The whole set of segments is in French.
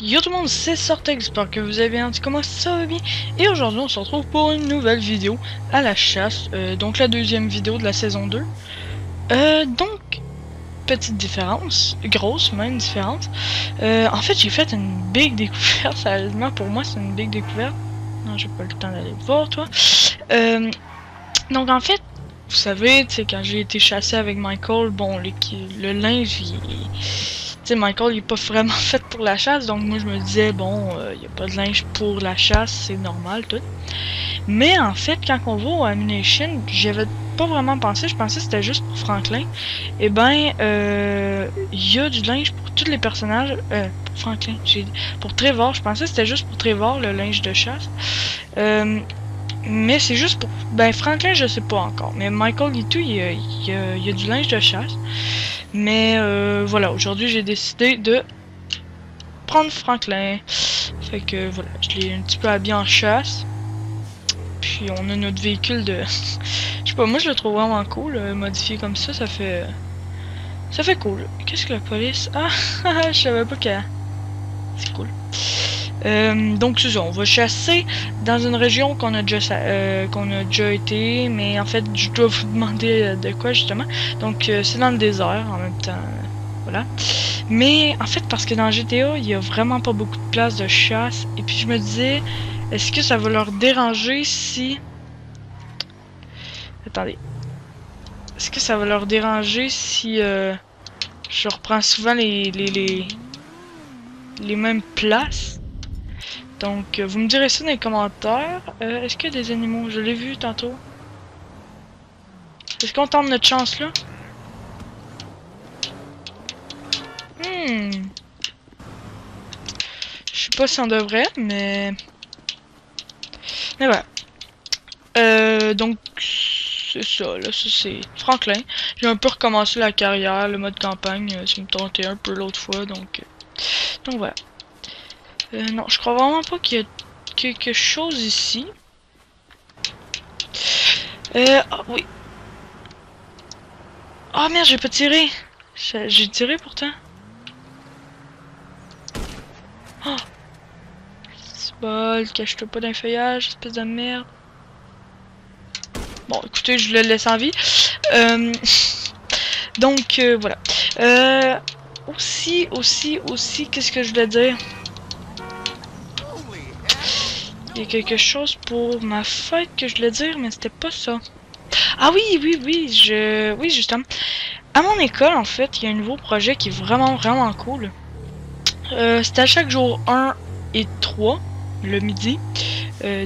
Yo tout le monde, c'est Sortex, j'espère que vous avez un petit comment ça va bien. Et aujourd'hui on se retrouve pour une nouvelle vidéo à la chasse, donc la deuxième vidéo de la saison 2. Donc, petite différence, grosse même différence. En fait j'ai fait une big découverte, sérieusement pour moi c'est une big découverte. Non, j'ai pas le temps d'aller voir toi. Donc en fait, vous savez, tu sais, quand j'ai été chassé avec Michael, bon, le linge Michael il est pas vraiment fait pour la chasse, donc moi je me disais bon, il n'y a pas de linge pour la chasse, c'est normal tout. Mais en fait quand on va à Ammu Nation, j'avais pas vraiment pensé, je pensais que c'était juste pour Franklin. Et ben il y a du linge pour tous les personnages, pour Franklin, pour Trevor, je pensais que c'était juste pour Trevor le linge de chasse. Mais c'est juste pour Franklin, je sais pas encore, mais Michael et tout il y a du linge de chasse. Mais voilà, aujourd'hui j'ai décidé de prendre Franklin. Fait que voilà, je l'ai un petit peu habillé en chasse. Puis on a notre véhicule de... je sais pas, moi je le trouve vraiment cool, modifié comme ça, ça fait cool. Qu'est-ce que la police... Ah, je savais pas qu'elle... C'est cool. Donc c'est ça, on va chasser dans une région qu'on a déjà été, mais en fait je dois vous demander de quoi justement. Donc c'est dans le désert en même temps, voilà. Mais en fait parce que dans GTA il y a vraiment pas beaucoup de place de chasse, et puis je me disais est-ce que ça va leur déranger si... Attendez. Est-ce que ça va leur déranger si je reprends souvent les mêmes places? Donc vous me direz ça dans les commentaires. Est-ce qu'il y a des animaux? Je l'ai vu tantôt. Est-ce qu'on tente notre chance là? Je sais pas si on devrait, mais... voilà. Donc c'est ça, là, ça c'est Franklin. J'ai un peu recommencé la carrière, le mode campagne, ça me tentait un peu l'autre fois, donc voilà. Non, je crois vraiment pas qu'il y a quelque chose ici. Ah oui. Ah merde, j'ai pas tiré. J'ai tiré pourtant. Oh. C'est bol, cache-toi pas d'un feuillage, espèce de merde. Bon, écoutez, je le laisse en vie. Donc voilà. Aussi, qu'est-ce que je voulais dire? Il y a quelque chose pour ma fête que je voulais dire, mais c'était pas ça. Ah oui, oui, justement. À mon école, en fait, il y a un nouveau projet qui est vraiment cool. C'était à chaque jour 1 et 3, le midi.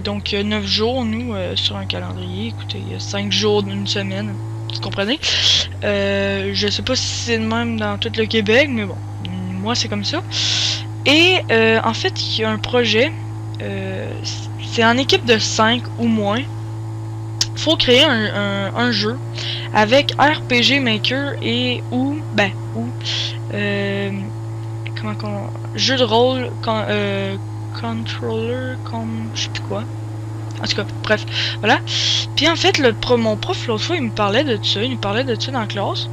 Donc, 9 jours, nous, sur un calendrier. Écoutez, il y a 5 jours d'une semaine. Vous comprenez? Je sais pas si c'est le même dans tout le Québec, mais bon, moi c'est comme ça. Et en fait, il y a un projet, c'est en équipe de 5 ou moins. Faut créer un jeu avec RPG Maker et jeu de rôle, controller, comme je sais plus quoi. En tout cas, bref, voilà. Puis en fait, mon prof l'autre fois, il me parlait de ça, dans la classe.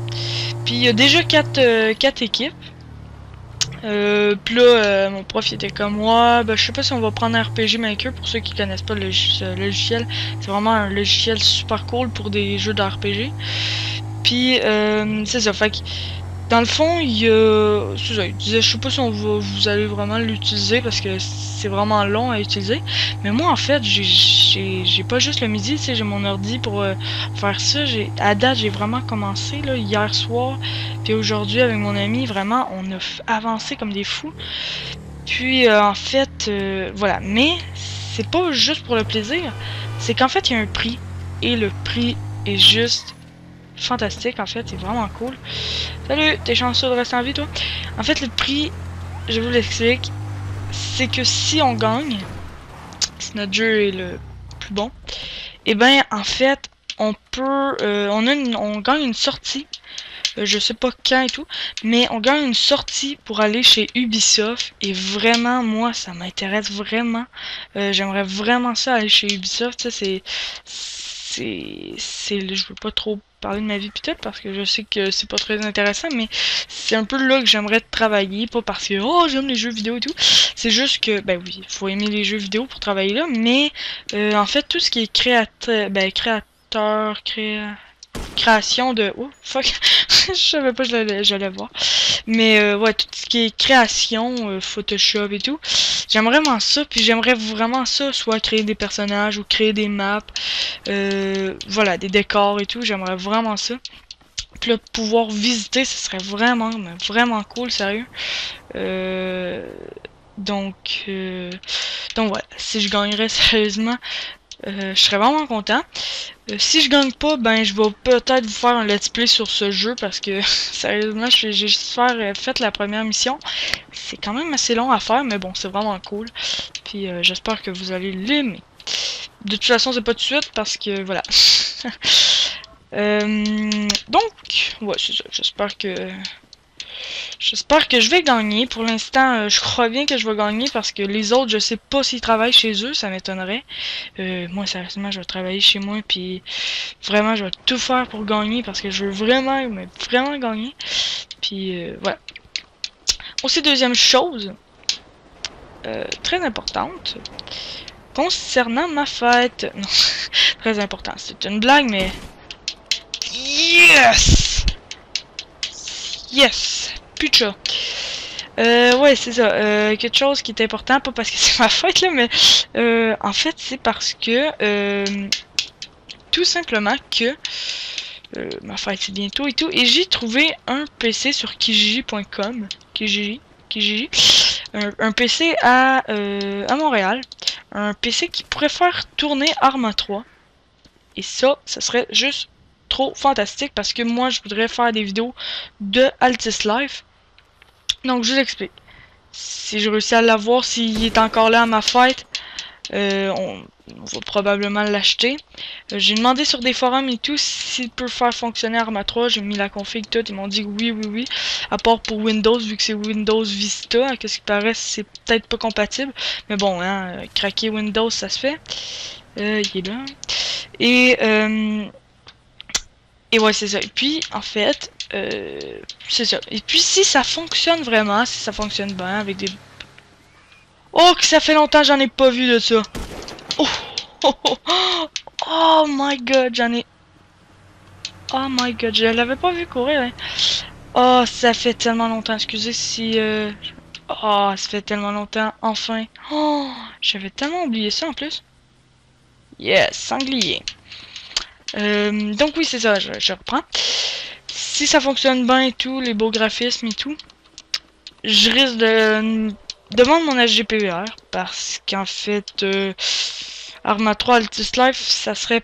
Puis il y a déjà 4 équipes. Puis là, mon prof il était comme moi, je sais pas si on va prendre un RPG Maker. Pour ceux qui connaissent pas ce logiciel, c'est vraiment un logiciel super cool pour des jeux de RPG. Puis c'est ça, fait que dans le fond, il disait, je sais pas si vous allez vraiment l'utiliser parce que c'est vraiment long à utiliser. Mais moi, en fait, j'ai pas juste le midi, tu sais, j'ai mon ordi pour faire ça. À date, j'ai vraiment commencé, là, hier soir. Puis aujourd'hui, avec mon ami, vraiment, on a avancé comme des fous. Puis, en fait, voilà. Mais c'est pas juste pour le plaisir. C'est qu'en fait, il y a un prix. Et le prix est juste... fantastique, en fait, c'est vraiment cool. Salut, t'es chanceux de rester en vie, toi? En fait, le prix, je vous l'explique, c'est que si on gagne, si notre jeu est le plus bon, et ben en fait, on peut, on gagne une sortie, je sais pas quand et tout, mais on gagne une sortie pour aller chez Ubisoft, et vraiment, moi, ça m'intéresse vraiment, j'aimerais vraiment ça aller chez Ubisoft, ça c'est... je veux pas trop parler de ma vie pitote parce que je sais que c'est pas très intéressant, mais c'est un peu là que j'aimerais travailler, pas parce que oh j'aime les jeux vidéo et tout, c'est juste que ben oui, faut aimer les jeux vidéo pour travailler là, mais en fait tout ce qui est création de... Oh, fuck! Je savais pas que j'allais voir. Mais ouais, tout ce qui est création, Photoshop et tout, j'aimerais vraiment ça, puis j'aimerais vraiment ça, soit créer des personnages ou créer des maps, voilà, des décors et tout, j'aimerais vraiment ça. Puis là, pouvoir visiter, ce serait vraiment, vraiment cool, sérieux. Donc ouais, si je gagnerais sérieusement... je serais vraiment content. Si je gagne pas, ben je vais peut-être vous faire un let's play sur ce jeu parce que sérieusement, j'ai juste fait la première mission. C'est quand même assez long à faire, mais bon, c'est vraiment cool. Puis j'espère que vous allez l'aimer. De toute façon, c'est pas de suite parce que voilà. Donc, ouais, c'est ça. J'espère que je vais gagner. Pour l'instant, je crois bien que je vais gagner parce que les autres, je sais pas s'ils travaillent chez eux, ça m'étonnerait. Moi, sérieusement, je vais travailler chez moi, puis vraiment, je vais tout faire pour gagner parce que je veux vraiment, mais vraiment gagner. Puis voilà. Aussi, deuxième chose, très importante, concernant ma fête. Non, très important, c'est une blague, mais... Yes! Yes! Putain. Ouais, c'est ça. Quelque chose qui est important, pas parce que c'est ma fête, là, mais... en fait, c'est parce que... tout simplement que... ma fête, c'est bientôt et tout. Et j'ai trouvé un PC sur kijiji.com. Kijiji. Un PC à Montréal. Un PC qui pourrait faire tourner Arma 3. Et ça serait juste... trop fantastique parce que moi je voudrais faire des vidéos de Altis Life. Donc je vous explique. Si je réussis à l'avoir, s'il est encore là à ma fête, on va probablement l'acheter. J'ai demandé sur des forums et tout s'il peut faire fonctionner Arma 3. J'ai mis la config tout, ils m'ont dit oui. À part pour Windows, vu que c'est Windows Vista, à ce qui paraît, c'est peut-être pas compatible. Mais bon, hein, craquer Windows, ça se fait. Il est là. Et ouais, c'est ça. Et puis, en fait, c'est ça. Et puis, si ça fonctionne vraiment, si ça fonctionne bien avec des... Oh, que ça fait longtemps, j'en ai pas vu de ça. Oh my god, j'en ai... Oh my god, je l'avais pas vu courir. Hein. Oh, ça fait tellement longtemps. Excusez si... Oh, ça fait tellement longtemps. Enfin. Oh, j'avais tellement oublié ça en plus. Yes, sanglier. Donc oui, c'est ça, je reprends. Si ça fonctionne bien et tout, les beaux graphismes et tout, je risque de demander mon HGPVR parce qu'en fait, Arma 3 Altis Life, ça serait...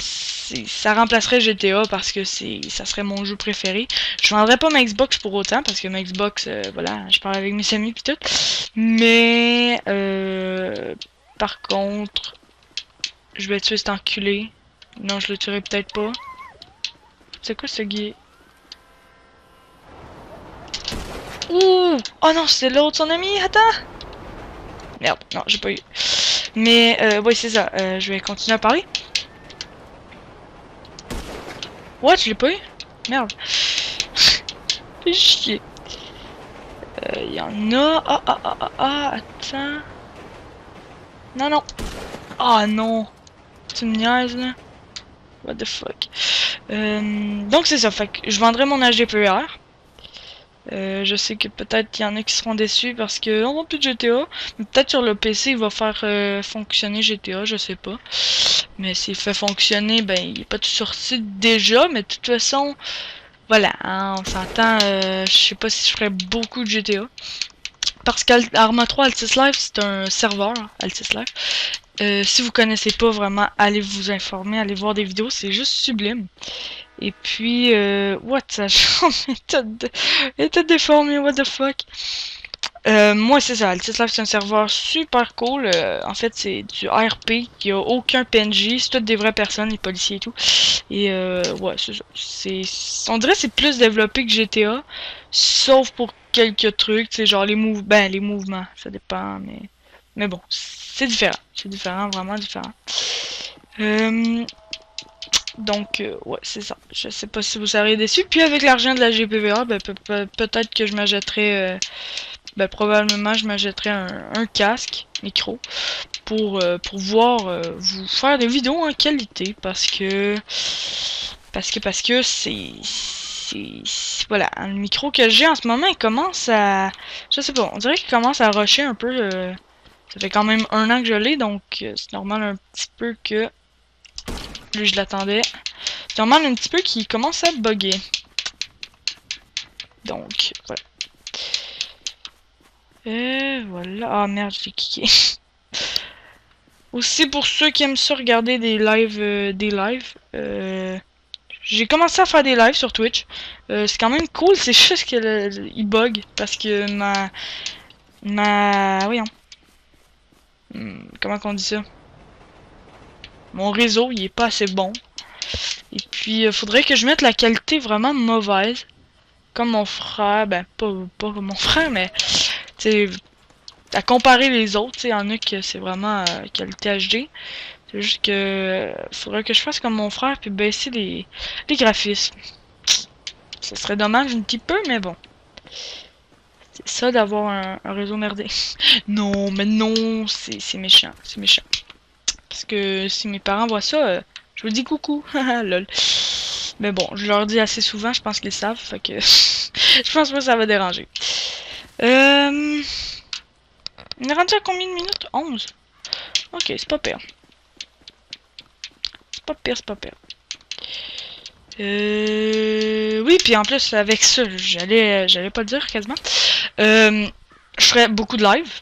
ça remplacerait GTA parce que ça serait mon jeu préféré. Je vendrais pas ma Xbox pour autant parce que ma Xbox, voilà, je parle avec mes amis pis tout. Mais, par contre, je vais tuer cet enculé. Non, je le tuerai peut-être pas. C'est quoi ce guet? Ouh! Oh non, c'est l'autre, son ami! Attends! Merde, non, j'ai pas eu. Mais, ouais, c'est ça. Je vais continuer à parler. What? Je l'ai pas eu? Merde. Fais chier. Y en a. Attends. Non. Ah non! Tu me niaises, là? What the fuck. Donc c'est ça, fait que je vendrai mon HDPR. Je sais que peut-être qu'il y en a qui seront déçus parce que on n'a plus de GTA. Mais peut-être sur le PC il va faire fonctionner GTA, je sais pas. Mais s'il fait fonctionner, ben il est pas tout sorti déjà, mais de toute façon, voilà, hein, on s'entend, je sais pas si je ferais beaucoup de GTA. Parce qu'Arma 3 Altis Life, c'est un serveur, Altis Life. Si vous connaissez pas vraiment, allez vous informer, allez voir des vidéos, c'est juste sublime. Et puis, what, ça change, était déformé, what the fuck. Moi, c'est ça, Altis Life, c'est un serveur super cool. En fait, c'est du RP, il n'y a aucun PNJ, c'est toutes des vraies personnes, les policiers et tout. Et ouais, c'est on dirait que c'est plus développé que GTA, sauf pour quelques trucs, tu sais, genre les mouvements, ça dépend, mais bon, c'est différent. C'est différent, vraiment différent. Donc, ouais, c'est ça. Je sais pas si vous serez déçus. Puis avec l'argent de la GPVA, ben, peut-être que je m'achèterai... ben, probablement, je m'achèterai un casque micro pour voir vous faire des vidéos en qualité. Parce que... Parce que c'est... Voilà, le micro que j'ai en ce moment, il commence à... Je sais pas, on dirait qu'il commence à rusher un peu. Ça fait quand même 1 an que je l'ai, donc c'est normal un petit peu que... Lui, je l'attendais. C'est normal un petit peu qu'il commence à bugger. Donc, voilà. Et voilà. Ah merde, j'ai cliqué. Aussi pour ceux qui aiment ça regarder des lives... J'ai commencé à faire des lives sur Twitch. C'est quand même cool, c'est juste qu'il bug. Parce que voyons. Comment qu'on dit ça? Mon réseau, il est pas assez bon. Et puis, il faudrait que je mette la qualité vraiment mauvaise. Comme mon frère, ben, pas comme mon frère, mais... Tu sais, à comparer les autres, tu sais, il y en a que c'est vraiment qualité HD. C'est juste que faudrait que je fasse comme mon frère puis baisser les graphismes. Ce serait dommage un petit peu, mais bon. C'est ça d'avoir un réseau merdé. Non, mais non, c'est méchant, c'est méchant. Parce que si mes parents voient ça, je vous dis coucou, lol. Mais bon, je leur dis assez souvent, je pense qu'ils savent, fait que je pense pas que ça va déranger. On est rendu à combien de minutes? 11. Ok, c'est pas pire. C'est pas pire. Oui, puis en plus, avec ça, j'allais pas le dire quasiment. Je ferais beaucoup de live.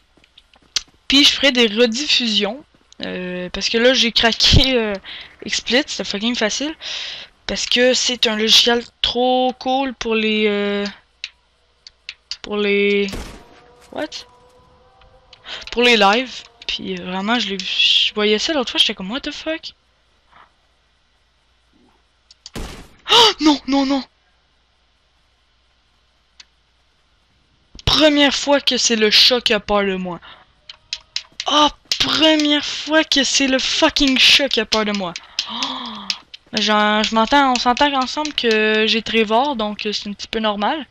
Puis je ferais des rediffusions. Parce que là, j'ai craqué Explit, c'est fucking facile. Parce que c'est un logiciel trop cool pour les... Pour les lives. Puis vraiment, je voyais ça l'autre fois, j'étais comme what the fuck? Oh, non. Première fois que c'est le chat qui a peur de moi. Oh, première fois que c'est le fucking chat qui a peur de moi. Oh, on s'entend ensemble que j'ai Trevor, donc c'est un petit peu normal.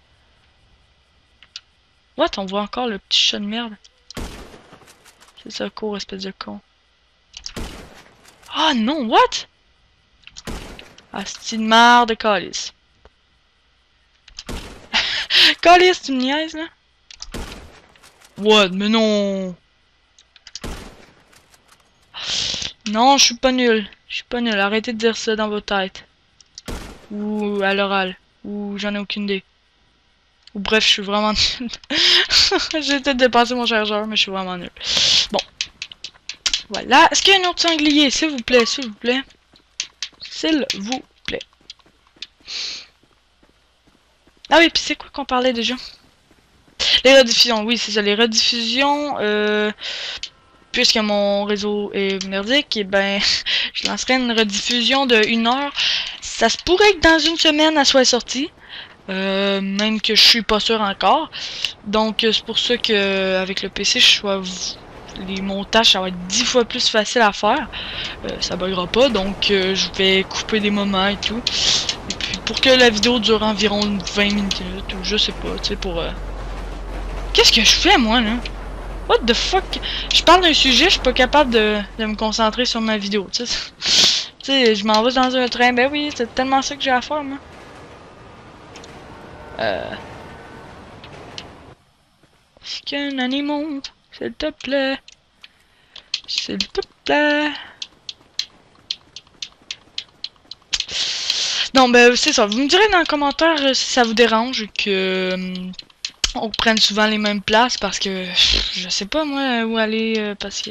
What? On voit encore le petit chat de merde. C'est ça, court, espèce de con. Oh non, what? Asti de marre de Callis. Callis, tu me niaises là? What? Mais non! Non, je suis pas nul. Arrêtez de dire ça dans vos têtes. Ou à l'oral. Ou j'en ai aucune idée. Ou bref, je suis vraiment nul. J'ai peut-être dépassé mon chargeur, mais je suis vraiment nul. Bon. Voilà. Est-ce qu'il y a un autre sanglier? S'il vous plaît, s'il vous plaît. S'il vous plaît. Ah oui, puis c'est quoi qu'on parlait déjà? Les rediffusions, oui, c'est ça, les rediffusions. Puisque mon réseau est merdique, et ben, je lancerai une rediffusion de 1 heure. Ça se pourrait que dans une semaine, elle soit sortie. Même que je suis pas sûr encore. Donc, c'est pour ça que avec le PC, les montages, ça va être 10 fois plus facile à faire. Ça buggera pas, donc je vais couper des moments et tout. Et puis, pour que la vidéo dure environ 20 minutes, ou je sais pas, tu sais, pour... Qu'est-ce que je fais, moi, là? What the fuck? Je parle d'un sujet, je suis pas capable de me concentrer sur ma vidéo, tu sais. Je m'en vais dans un train, ben oui, c'est tellement ça que j'ai à faire, moi. Est-ce qu'un animal... S'il te plaît. S'il te plaît. Non, ben, c'est ça. Vous me direz dans les commentaires si ça vous dérange que... on prenne souvent les mêmes places parce que... Je sais pas, moi, où aller parce que...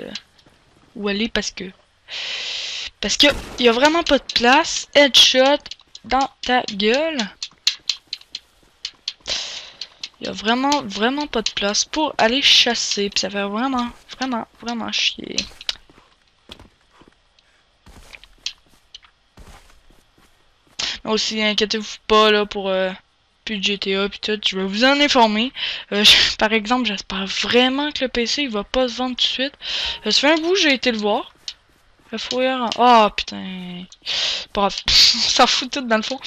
Parce que y a vraiment pas de place. Headshot dans ta gueule. Il y a vraiment pas de place pour aller chasser. Puis ça fait vraiment chier. Mais aussi, inquiétez-vous pas là pour plus de GTA puis tout. Je vais vous en informer. Par exemple, j'espère vraiment que le PC il va pas se vendre tout de suite. Ça fait un bout, j'ai été le voir. La fourrure. Oh putain. Pas grave. On s'en fout tout dans le fond.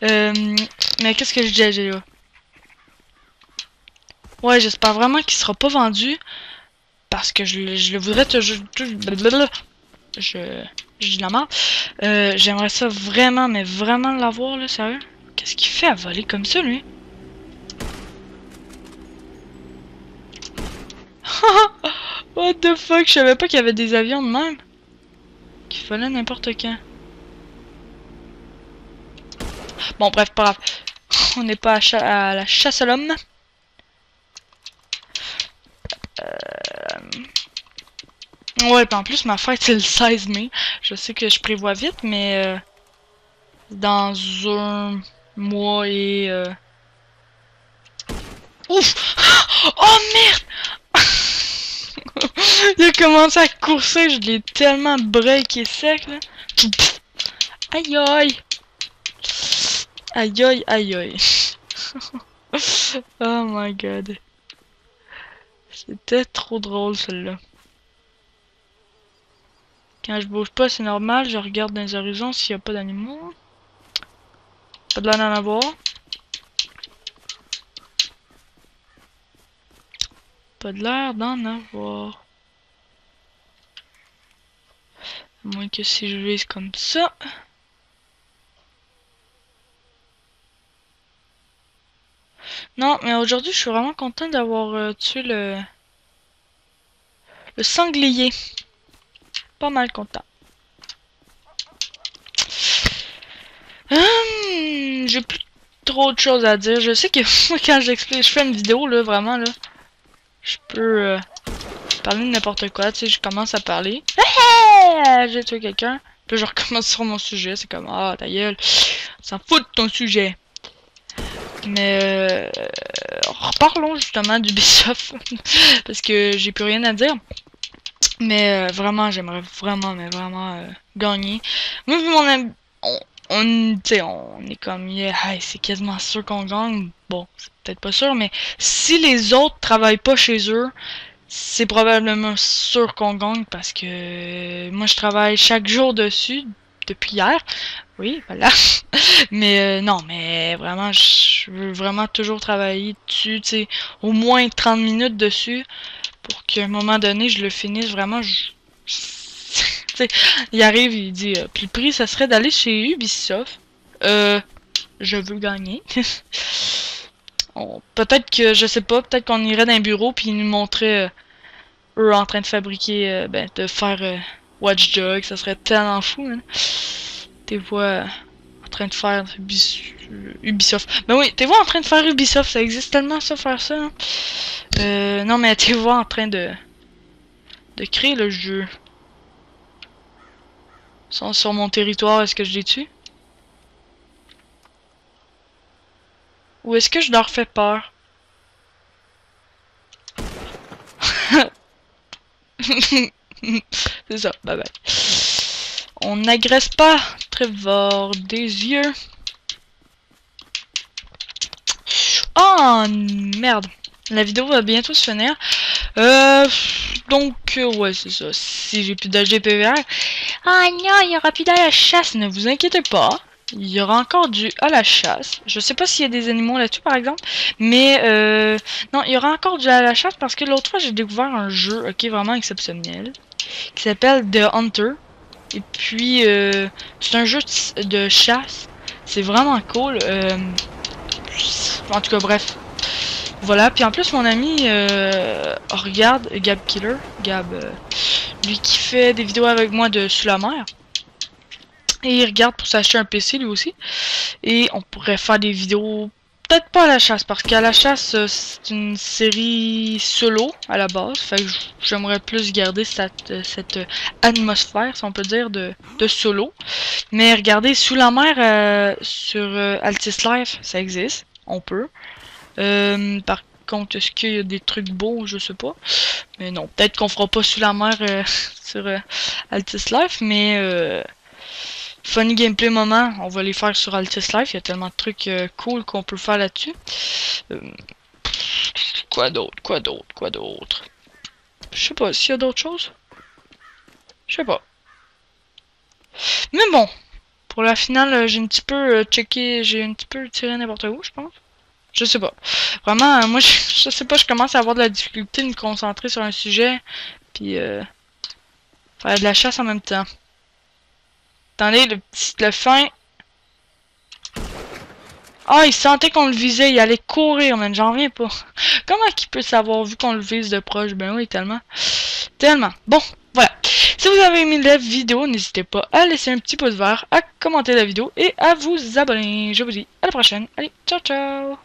Mais qu'est-ce que je dis à Géo? Ouais, j'espère vraiment qu'il sera pas vendu. Parce que je le voudrais toujours. Je dis de la merde. J'aimerais ça vraiment, mais vraiment l'avoir là, sérieux. Qu'est-ce qu'il fait à voler comme ça, lui? What the fuck? Je savais pas qu'il y avait des avions de même. Qu'il fallait n'importe quand. Bon, bref, pas grave. On n'est pas à la chasse à l'homme. Ouais, pis en plus, ma fête, c'est le 16 mai. Je sais que je prévois vite, mais... dans un mois et... Ouf! Oh merde! Il a commencé à courser, je l'ai tellement breaké sec, là. Aïe aïe! Aïe aïe aïe aïe. Oh my god. C'était trop drôle, celle-là. Quand je bouge pas, c'est normal, je regarde dans les horizons s'il n'y a pas d'animaux. Pas de là d'en avoir. Pas de l'air d'en avoir. À moins que si je vise comme ça. Non, mais aujourd'hui, je suis vraiment content d'avoir tué le sanglier. Pas mal content. J'ai plus trop de choses à dire. Je sais que quand j'explique, je fais une vidéo là, vraiment là, je peux parler de n'importe quoi. Tu sais, je commence à parler. J'ai tué quelqu'un. Puis je recommence sur mon sujet. C'est comme ah ta gueule, on s'en fout de ton sujet. Mais reparlons justement d'Ubisoft parce que j'ai plus rien à dire. Mais vraiment, j'aimerais vraiment, mais vraiment gagner. Moi, vu mon ami, on est comme, yeah, hey, c'est quasiment sûr qu'on gagne. Bon, c'est peut-être pas sûr, mais si les autres travaillent pas chez eux, c'est probablement sûr qu'on gagne parce que moi, je travaille chaque jour dessus depuis hier. Oui, voilà. Mais non, mais vraiment, je veux vraiment toujours travailler dessus, tu sais, au moins 30 minutes dessus. Pour qu'à un moment donné, je le finisse vraiment. T'sais, il arrive, il dit puis le prix, ça serait d'aller chez Ubisoft. Je veux gagner. Peut-être que, je sais pas, peut-être qu'on irait dans un bureau puis ils nous montraient eux en train de fabriquer, de faire Watch Dogs. Ça serait tellement fou, hein. Tes voix en train de faire Ubisoft. Ben oui, tes voix en train de faire Ubisoft. Ça existe tellement ça, faire ça, hein. Non, mais tu vois en train de créer le jeu. Ils sont sur mon territoire, est-ce que je les tue? Ou est-ce que je leur fais peur? C'est ça, bye bye. On n'agresse pas, Trevor, des yeux. Oh, merde. La vidéo va bientôt se finir. Ouais, c'est ça. Si j'ai plus d'HGPVR. Ah non, il n'y aura plus d'à la chasse. Ne vous inquiétez pas. Il y aura encore du à la chasse. Je sais pas s'il y a des animaux là-dessus, par exemple. Mais, non, il y aura encore du à la chasse parce que l'autre fois, j'ai découvert un jeu, ok, vraiment exceptionnel. Qui s'appelle The Hunter. Et puis, c'est un jeu de chasse. C'est vraiment cool. En tout cas, bref. Voilà, puis en plus mon ami regarde Gab Killer, lui qui fait des vidéos avec moi de sous la mer. Et il regarde pour s'acheter un PC lui aussi. Et on pourrait faire des vidéos, peut-être pas à la chasse, parce qu'à la chasse c'est une série solo à la base. Fait que j'aimerais plus garder cette atmosphère, si on peut dire, de solo. Mais regardez, sous la mer sur Altis Life, ça existe, on peut. Par contre, est-ce qu'il y a des trucs beaux? Je sais pas. Mais non, peut-être qu'on fera pas sous la mer sur Altis Life, mais funny gameplay moment, on va les faire sur Altis Life. Il y a tellement de trucs cool qu'on peut faire là-dessus. Quoi d'autre? Je sais pas, s'il y a d'autres choses? Je sais pas. Mais bon, pour la finale, j'ai un petit peu checké, j'ai un petit peu tiré n'importe où, je pense. Je sais pas. Vraiment, moi, je sais pas, je commence à avoir de la difficulté de me concentrer sur un sujet, puis faire de la chasse en même temps. Attendez, le fin. Ah, il sentait qu'on le visait, il allait courir, man, j'en reviens pas. Comment qu'il peut savoir, vu qu'on le vise de proche? Ben oui, tellement. Tellement. Bon, voilà. Si vous avez aimé la vidéo, n'hésitez pas à laisser un petit pouce vert, à commenter la vidéo et à vous abonner. Je vous dis à la prochaine. Allez, ciao, ciao!